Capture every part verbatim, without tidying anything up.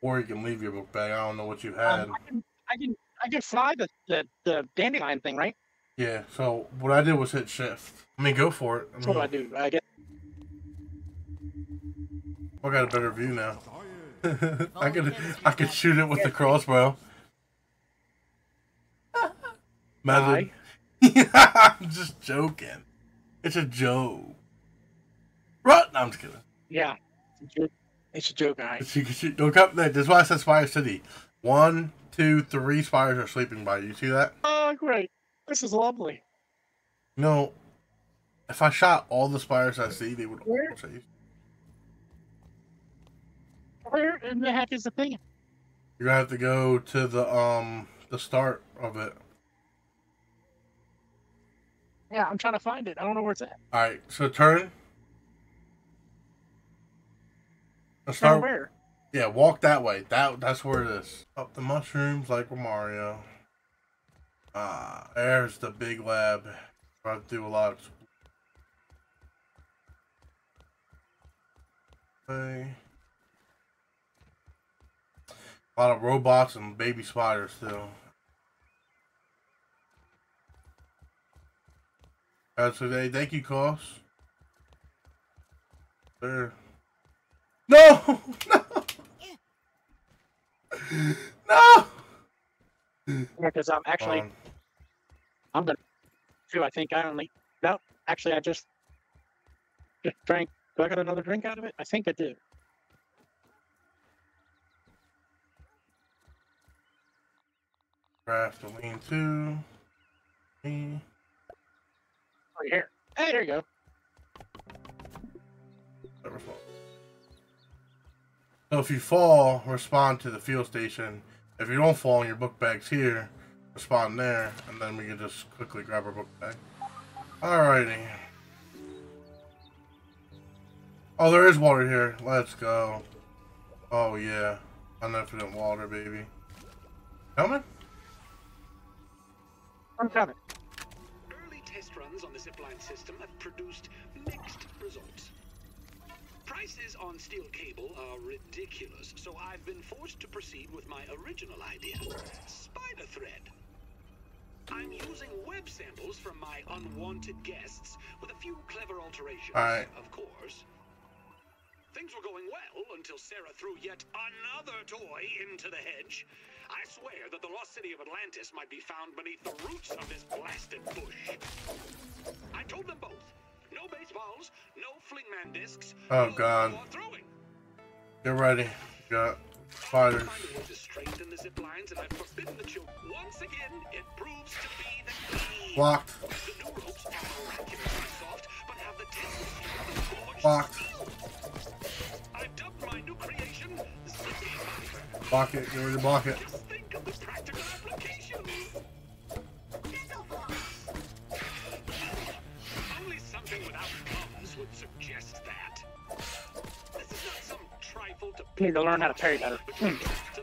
Or you can leave your book bag. I don't know what you had. Um, I, can, I can I can fly the, the, the dandelion thing, right? Yeah, so what I did was hit shift. I mean, go for it. I mean, that's what I do. I guess. I got a better view now. I could I could shoot it with the crossbow. Imagine. I'm just joking. It's a joke. Right? No, I'm just kidding. Yeah. It's a joke. It's a joke, guys. You can shoot. Look up there. That's why I said Spire City. One, two, three spires are sleeping by you. You see that? Oh, great. This is lovely. No. If I shot all the spires I see, they would all say. Where in the heck is the thing? You're gonna have to go to the um the start of it. Yeah, I'm trying to find it. I don't know where it's at. All right, so turn. Let's start where? Yeah, walk that way. That that's where it is. Up the mushrooms like Mario. Ah, there's the big lab. I have to do a lot of. Okay. A lot of robots and baby spiders still. That's today. Thank you, Koss. There. No! No! No! Because I'm actually... Um, I'm gonna... Too, I think I only... No, actually I just... Just drank... Do I got another drink out of it? I think I do. Craft to lean two. Lean. Right here. Hey, there you go. Never fall. So if you fall, respond to the fuel station. If you don't fall, your book bag's here. Respond there, and then we can just quickly grab our book bag. Alrighty. Oh, there is water here. Let's go. Oh yeah, unlimited water, baby. Coming. I'm coming. Early test runs on the zipline system have produced mixed results. Prices on steel cable are ridiculous, so I've been forced to proceed with my original idea, spider thread. I'm using web samples from my unwanted guests with a few clever alterations, all right. Of course. Things were going well until Sarah threw yet another toy into the hedge. I swear that the lost city of Atlantis might be found beneath the roots of this blasted bush. I told them both. No baseballs, no flingman discs. Oh, God. No throwing. Get ready. We got spiders. Once again, it proves to be the key. Blocked. The new ropes are miraculously soft, but have the tendency to forge. Blocked. I've dubbed my new creation, Zippy. Block it. Get ready to block it. I need to learn how to parry better.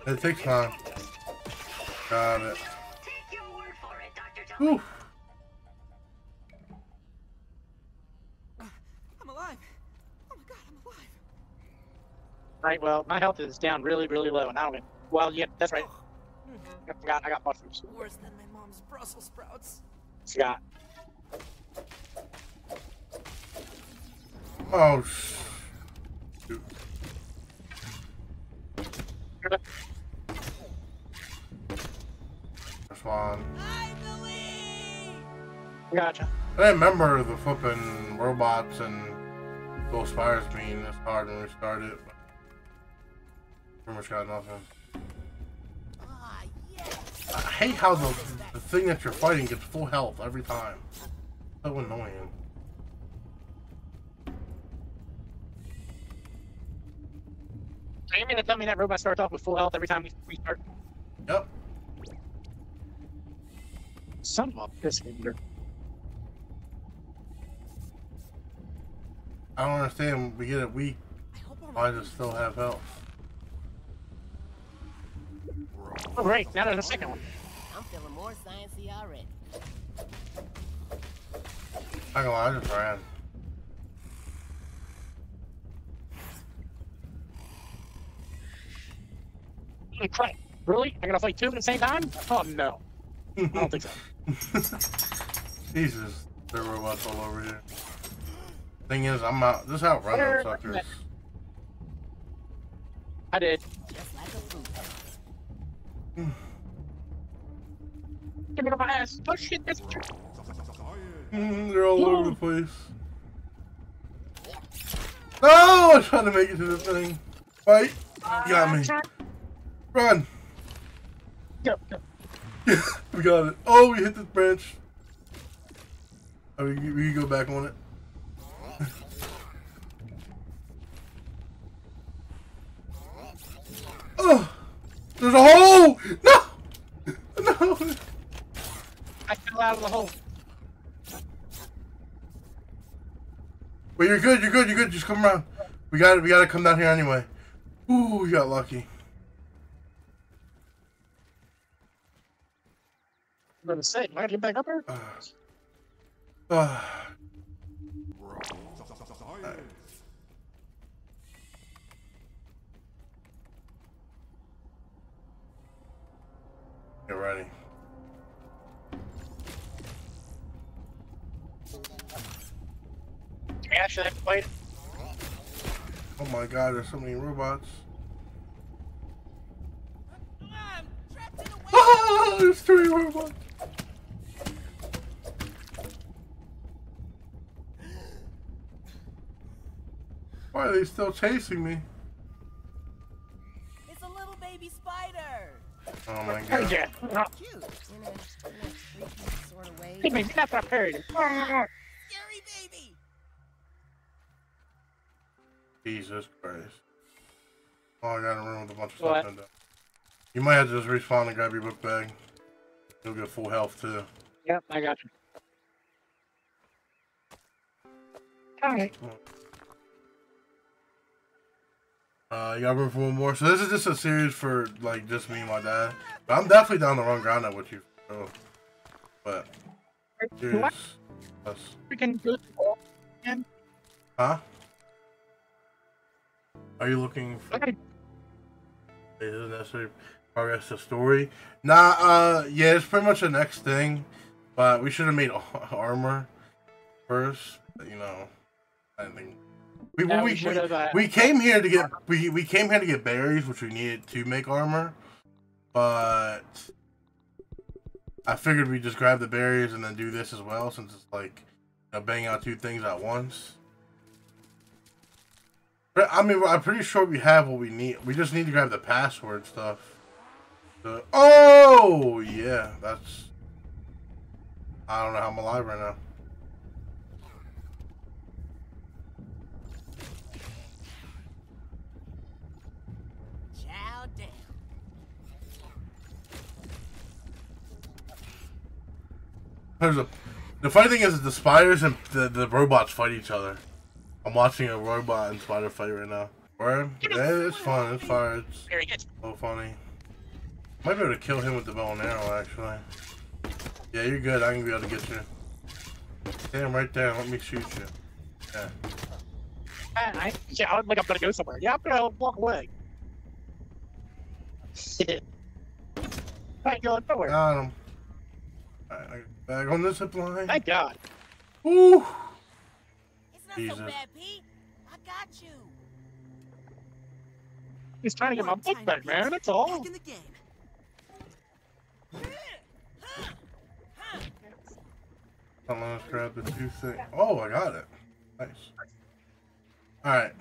It takes time. Got it. Take your word for it, Doctor Jones. I'm alive. Oh my God, I'm alive. Right, well, my health is down really, really low, and I don't. Well, yeah, that's right. I forgot. I got mushrooms. Worse than my mom's Brussels sprouts. Scott. Oh. Shoot. One. Gotcha. I remember the flipping robots and those fires being this hard when we started. Pretty much got nothing. Ah, yes. I hate how the, the thing that you're fighting gets full health every time. So annoying. Are you mean to tell me that robot starts off with full health every time we restart? Yep. Son of a piscator. I don't understand. We get it weak. Why does it still have health? Oh, great. Now there's a second one. I'm feeling more sciencey already. I go, I just ran. Holy crap, really? I gotta play two at the same time? Oh no. I don't think so. Jesus, there were robots all over here. Thing is, I'm out. Just outrun them suckers. I did. Give me my ass. Oh shit, that's true. Mm, they're all Whoa. over the place. No, oh, I'm trying to make it to the thing. Fight. You got me. Run. Go, go. We got it. Oh, we hit this branch. Oh, we, we can go back on it. Oh, there's a hole! No! No! I fell out of the hole. Well, you're good, you're good, you're good. Just come around. We got it. We got to come down here anyway. Ooh, we got lucky. I'm gonna say, I gotta get back up here. Uh, uh. Right. Get ready. Yeah, should I play it? Oh my god, there's so many robots. Come on, trapped in a way. Ah, there's three robots. Why are they still chasing me? It's a little baby spider. Oh my god. Yeah. Cute in a freaky sort of way. Hey, baby, that's not parody. Scary baby. Jesus Christ. Oh, I got a room with a bunch of what? stuff in there. You might have to just respawn and grab your book bag. You'll get full health too. Yep, I got you. Alright. Uh, y'all room for one more. So this is just a series for like just me and my dad. But I'm definitely down to run Grounded with you. So. But. Serious. Yes. Freaking good. Huh? Are you looking for okay. It doesn't necessarily progress the story? Nah, uh, yeah, it's pretty much the next thing. But we should have made armor first. But, you know, I didn't think we yeah, we, we, we, uh, we came here to get we we came here to get berries, which we needed to make armor. But I figured we just grab the berries and then do this as well, since it's like you know, bang out two things at once. I mean, I'm pretty sure we have what we need. We just need to grab the password stuff. So, oh, yeah, that's... I don't know how I'm alive right now. Chow down. There's a... The funny thing is the spiders and the, the robots fight each other. I'm watching a robot and spider fight right now. Where? Yeah, it's fun. It's fire. It's very good. So funny. Might be able to kill him with the bow and arrow, actually. Yeah, you're good. I can be able to get you. Damn, right there. Let me shoot you. Yeah. I, yeah, I look like I'm gonna go somewhere. Yeah, I'm gonna walk away. Shit. I ain't going nowhere. Got him. Alright, I get back on this zip line. Thank God. Ooh. Jesus. So bad, Pete. I got you. He's trying to get my book back, man. That's all. Back in the game. I'm gonna grab the two things. Oh, I got it. Nice. All right.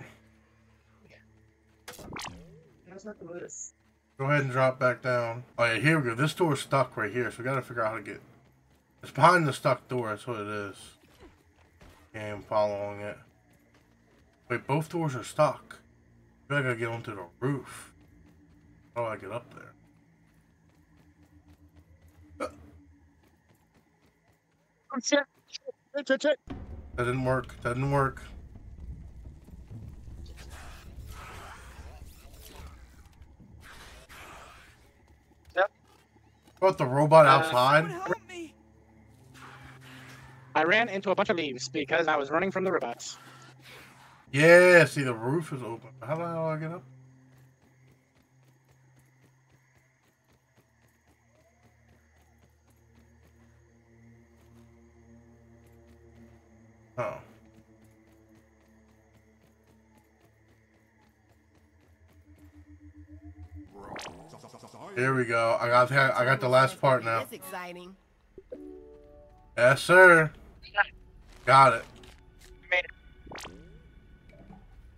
Go ahead and drop back down. Oh yeah, here we go. This door's stuck right here, so we gotta figure out how to get. It's behind the stuck door. That's what it is. And following it. Wait, both doors are stuck. I gotta get onto the roof. How do I get up there? Oh, shit. Shit, shit, shit. That didn't work. That didn't work. Yep. What about the robot uh, outside? I ran into a bunch of leaves because I was running from the robots. Yeah, see, the roof is open. How do I get up? Oh. Here we go. I got I got the last part now. That's exciting. Yes, sir. Got it. Made it.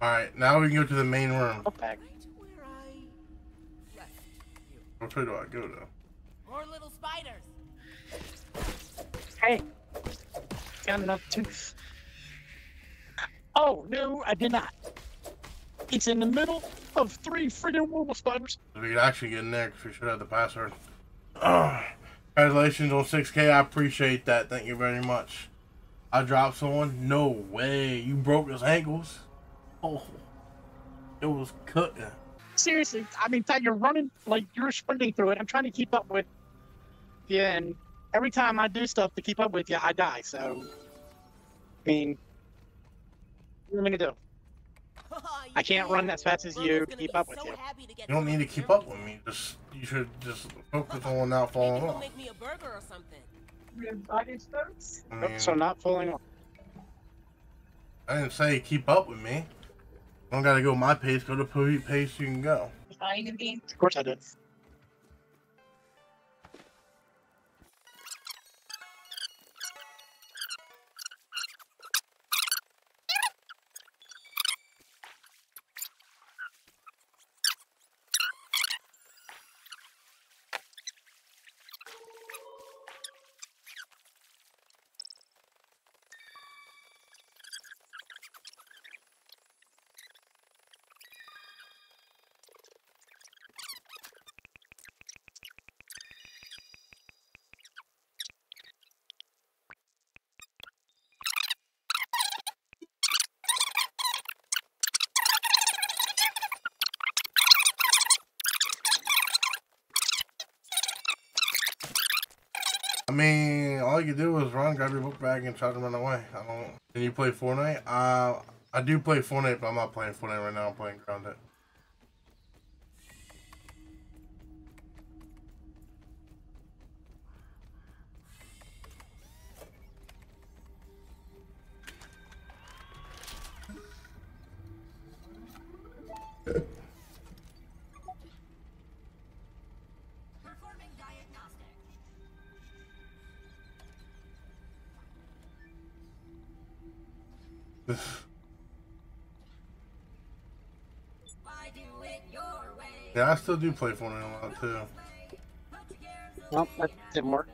All right, now we can go to the main room. Okay. Which way do I go though? More little spiders. Hey, got enough tooth. Oh no, I did not. It's in the middle of three freaking little spiders. We could actually get in there because we should have the password. Ugh. Congratulations on six K. I appreciate that. Thank you very much. I dropped someone. No way. You broke his ankles. Oh, it was cutting. Seriously, I mean, you're running like you're sprinting through it. I'm trying to keep up with you, and every time I do stuff to keep up with you, I die. So, I mean, what am I gonna do? I can't run as fast as you to keep up with you. You don't need to keep up with me. Just you should just focus on not falling off. Make me a burger or something. Nope, so not falling off. I didn't say keep up with me. I don't gotta go my pace, go to the pace you can go. Of course I did. I mean, all you do is run, grab your book bag, and try to run away. I don't. Can you play Fortnite? Uh, I do play Fortnite, but I'm not playing Fortnite right now. I'm playing Grounded. Yeah, I still do play Fortnite a lot too. Well, that didn't work.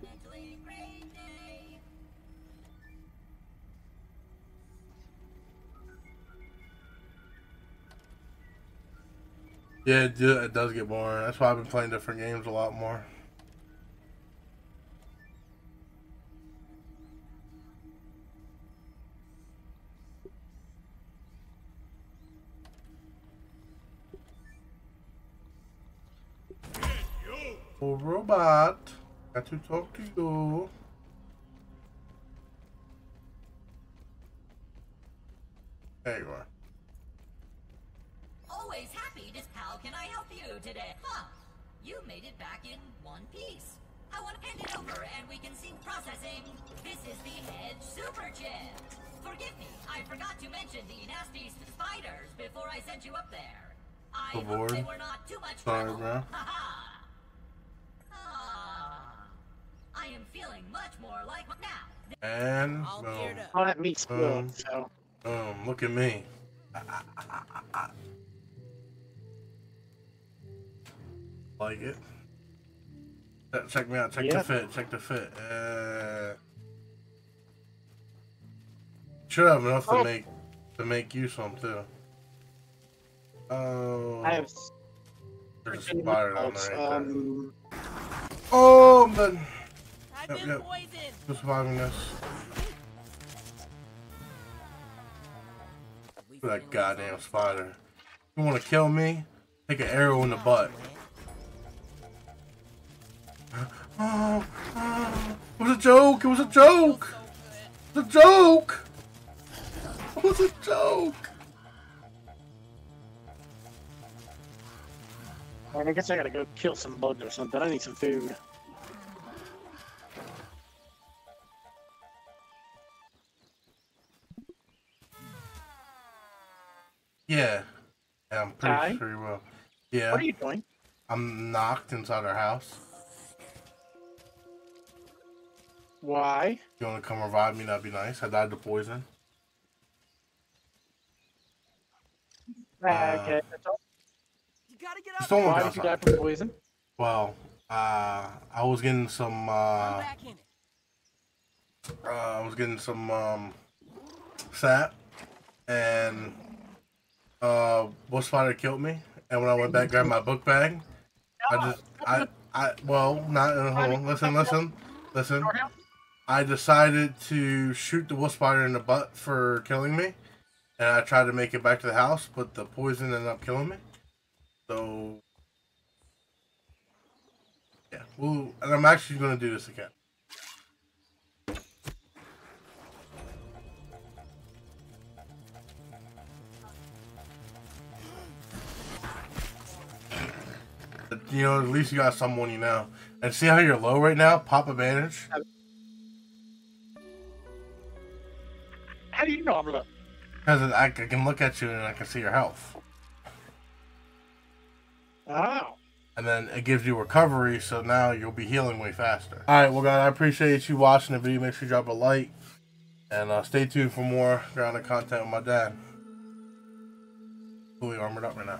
Yeah, it, do, it does get boring. That's why I've been playing different games a lot more. Oh, robot, got to talk to you. There you are. Always happy, this pal. Can I help you today? Huh? You made it back in one piece. I want to hand it over and we can see processing. This is the Hedge Super Chip. Forgive me, I forgot to mention the nasty spiders before I sent you up there. I oh, hope they were not too much trouble. Sorry, bro. I am feeling much more like now. And boom. Oh, that meat's boom. Good, so. Boom. Look at me. Like it. Check me out. Check yeah. the fit. Check the fit. Uh, should have enough oh. to make to make you some too. Oh. I have. There's a spider on there. Um, oh, I'm done. Yep, yep. Just surviving this. Look at that goddamn spider. You want to kill me? Take an arrow in the butt. Oh, oh, it was a joke. It was a joke. It was a joke. It was a joke. Well, I guess I gotta go kill some bugs or something. I need some food. Yeah, yeah I'm pretty Hi. sure you will. Yeah. What are you doing? I'm knocked inside our house. Why? You want to come revive me? That'd be nice. I died to poison. Ah, okay, uh, that's all. You gotta get up. Why did outside. you die from poison? Well, uh, I was getting some. Uh, back in it. uh I was getting some um, sap, and uh, Wolf Spider killed me. And when I went back, grabbed my book bag. No. I just, I, I, well, not. Uh, hold on. Listen, listen, listen. I decided to shoot the Wolf Spider in the butt for killing me. And I tried to make it back to the house, but the poison ended up killing me. So, yeah. Ooh, and I'm actually going to do this again. But, you know, at least you got someone you know. And see how you're low right now? Pop a bandage. How do you know I'm low? Because I can look at you and I can see your health. Wow. And then it gives you recovery, so now you'll be healing way faster. All right, well, guys, I appreciate you watching the video. Make sure you drop a like. And uh, stay tuned for more Grounded content with my dad. Fully armored up right now.